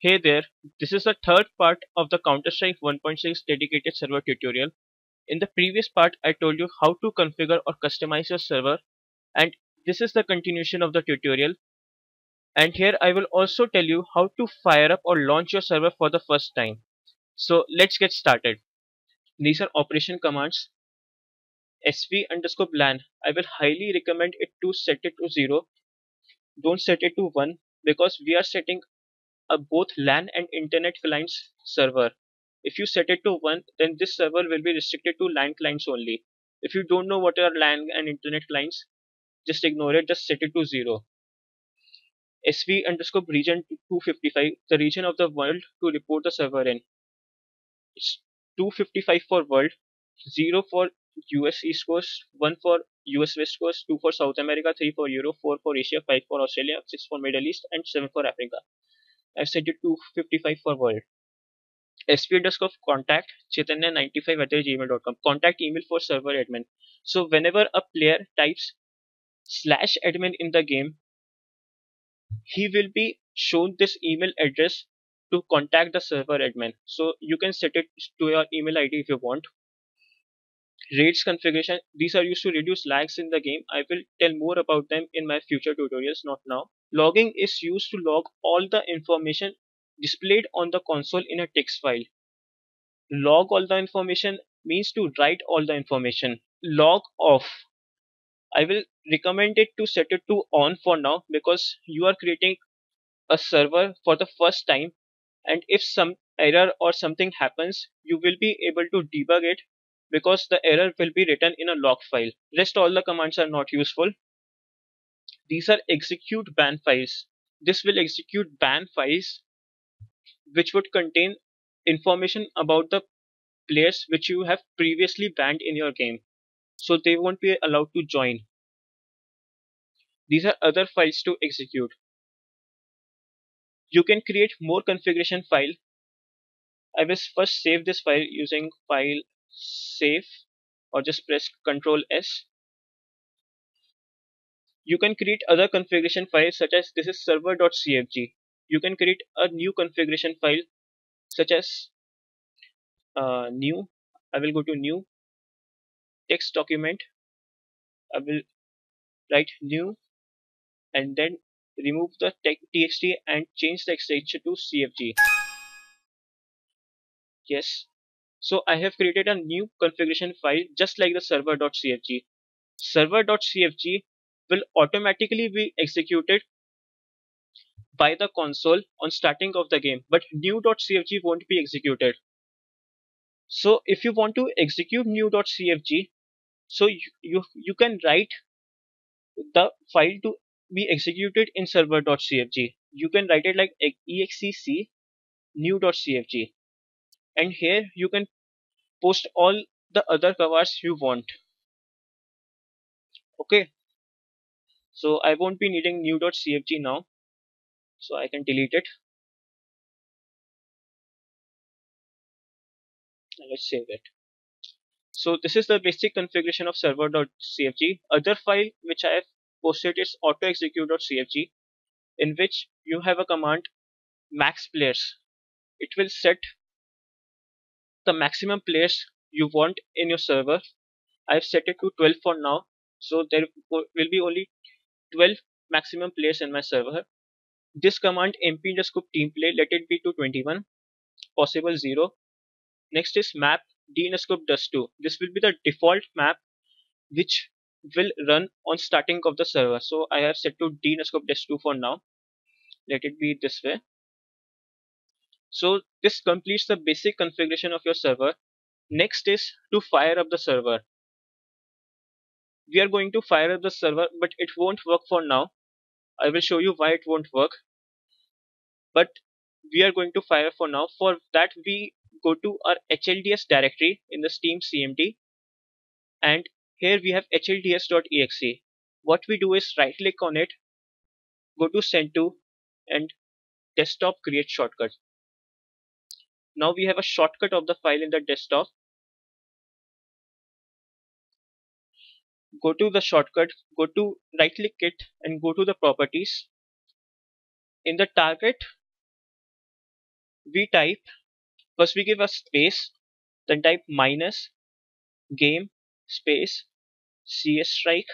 Hey there, this is the third part of the Counter-Strike 1.6 dedicated server tutorial. In the previous part, I told you how to configure or customize your server, and this is the continuation of the tutorial. And here I will also tell you how to fire up or launch your server for the first time. So let's get started. These are operation commands. sv_lan, I will highly recommend it to set it to 0. Don't set it to 1 because we are setting both LAN and internet clients server. If you set it to 1, then this server will be restricted to LAN clients only. If you don't know what are LAN and internet clients, just ignore it, just set it to 0. sv_region 255, the region of the world to report the server in. It's 255 for world, 0 for US East Coast, 1 for US West Coast, 2 for South America, 3 for Europe, 4 for Asia, 5 for Australia, 6 for Middle East, and 7 for Africa. I've set it to 55 for world. sv_contact chetanya95@gmail.com, contact email for server admin. So whenever a player types /admin in the game, he will be shown this email address to contact the server admin. So you can set it to your email ID if you want. Raids configuration, these are used to reduce lags in the game. I will tell more about them in my future tutorials, not now. Logging is used to log all the information displayed on the console in a text file. Log all the information means to write all the information. Log off, I will recommend it to set it to on for now because you are creating a server for the first time, and if some error or something happens, you will be able to debug it because the error will be written in a log file. Rest all the commands are not useful. These are execute ban files. This will execute ban files which would contain information about the players which you have previously banned in your game, so they won't be allowed to join. These are other files to execute. You can create more configuration file. I will first save this file using file save, or just press Ctrl S. You can create other configuration files, such as this is server.cfg. You can create a new configuration file such as new. I will go to new text document. I will write new and then remove the txt and change the extension to cfg. Yes. So I have created a new configuration file just like the server.cfg. Server.cfg will automatically be executed by the console on starting of the game, but new.cfg won't be executed. So if you want to execute new.cfg, so you can write the file to be executed in server.cfg. You can write it like exec new.cfg, and here you can post all the other covers you want. Okay. So I won't be needing new.cfg now, so I can delete it. Let's save it. So this is the basic configuration of server.cfg. Other file which I have posted is autoexec.cfg, in which you have a command max players. It will set the maximum players you want in your server. I have set it to 12 for now, so there will be only 12 maximum players in my server. This command mp_scope_teamplay, let it be to 21, possible 0. Next is map d_scope_dust2. This will be the default map which will run on starting of the server. So I have set to d_scope_dust2 for now. Let it be this way. So this completes the basic configuration of your server. Next is to fire up the server. We are going to fire up the server, but it won't work for now. I will show you why it won't work. But we are going to fire for now. For that, we go to our HLDS directory in the Steam CMD. And here we have HLDS.exe. What we do is right click on it, go to send to, and desktop create shortcut. Now we have a shortcut of the file in the desktop. Go to the shortcut, go to right click it and go to the properties. In the target, we type, first we give a space, then type minus game space CS strike.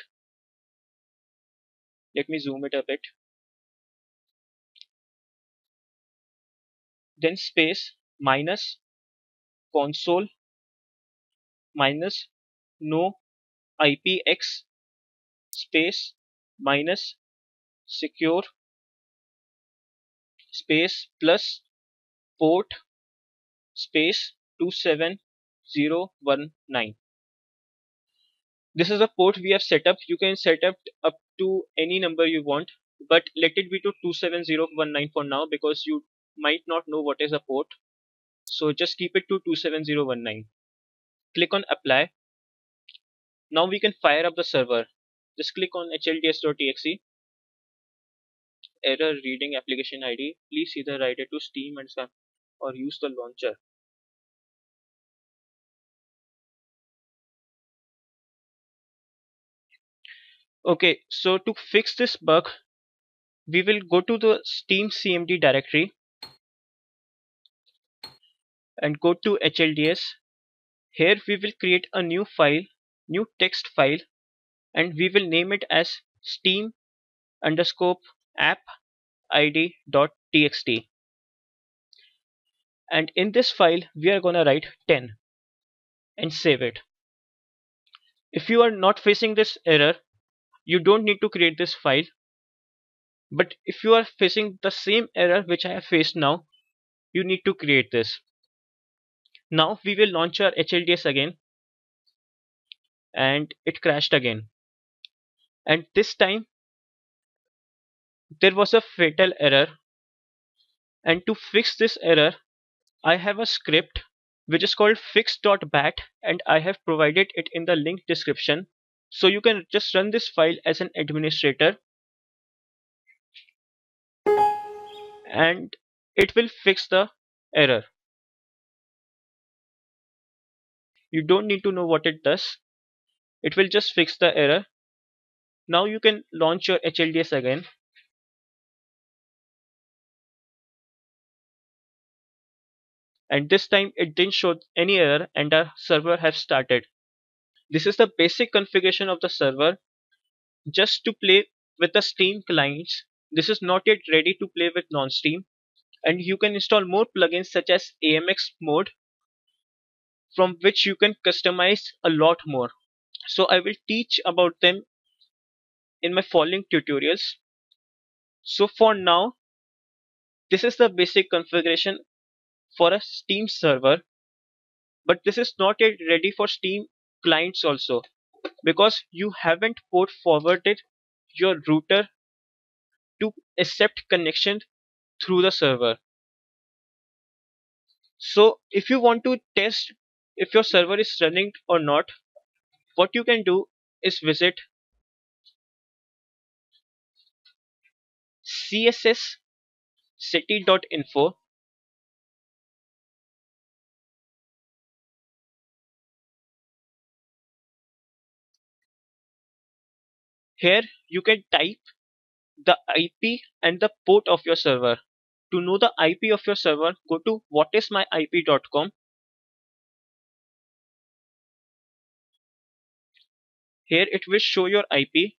Let me zoom it a bit. Then space minus console minus no IPX space minus secure space plus port space 27019. This is the port we have set up. You can set up to any number you want, but let it be to 27019 for now because you might not know what is a port. So just keep it to 27019. Click on apply. Now we can fire up the server. Just click on HLDS.exe. Error reading application ID. Please either write it to Steam and some or use the launcher. Okay, so to fix this bug, we will go to the Steam CMD directory and go to HLDS. Here we will create a new file, new text file, and we will name it as steam_app_id.txt. And in this file, we are gonna write 10 and save it. If you are not facing this error, you don't need to create this file. But if you are facing the same error which I have faced now, you need to create this. Now we will launch our HLDS again, and it crashed again. And this time there was a fatal error, and to fix this error I have a script which is called fix.bat, and I have provided it in the link description, so you can just run this file as an administrator and it will fix the error. You don't need to know what it does. It will just fix the error. Now you can launch your HLDS again. And this time it didn't show any error and our server has started. This is the basic configuration of the server. Just to play with the Steam clients. This is not yet ready to play with non-Steam. And you can install more plugins such as AMX mode, from which you can customize a lot more. So I will teach about them in my following tutorials. So for now, this is the basic configuration for a Steam server, but this is not yet ready for Steam clients also, because you haven't port forwarded your router to accept connection through the server. So if you want to test if your server is running or not, what you can do is visit csscity.info, here you can type the IP and the port of your server. To know the IP of your server, go to whatismyip.com. Here it will show your IP.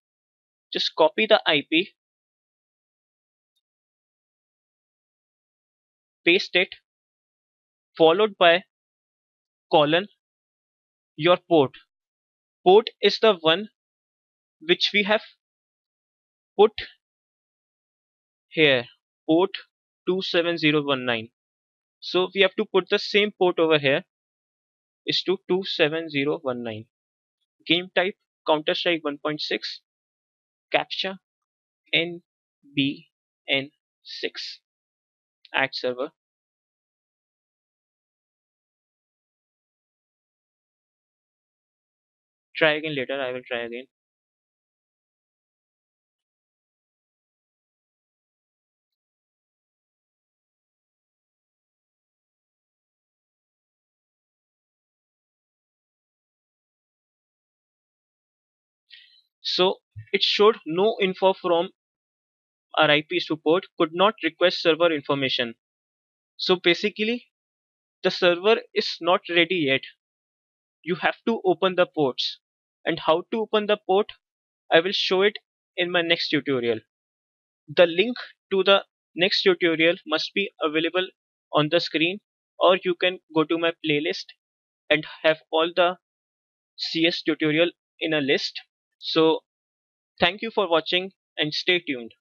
Just copy the IP, paste it, followed by colon your port. Port is the one which we have put here, port 27019. So we have to put the same port over here, is to 27019. Game type Counter-Strike 1.6, captcha NBN6, add server. Try again later, I will try again. So it showed no info from our IP support, could not request server information. So basically the server is not ready yet. You have to open the ports, and how to open the port I will show it in my next tutorial. The link to the next tutorial must be available on the screen, or you can go to my playlist and have all the CS tutorial in a list. So thank you for watching and stay tuned.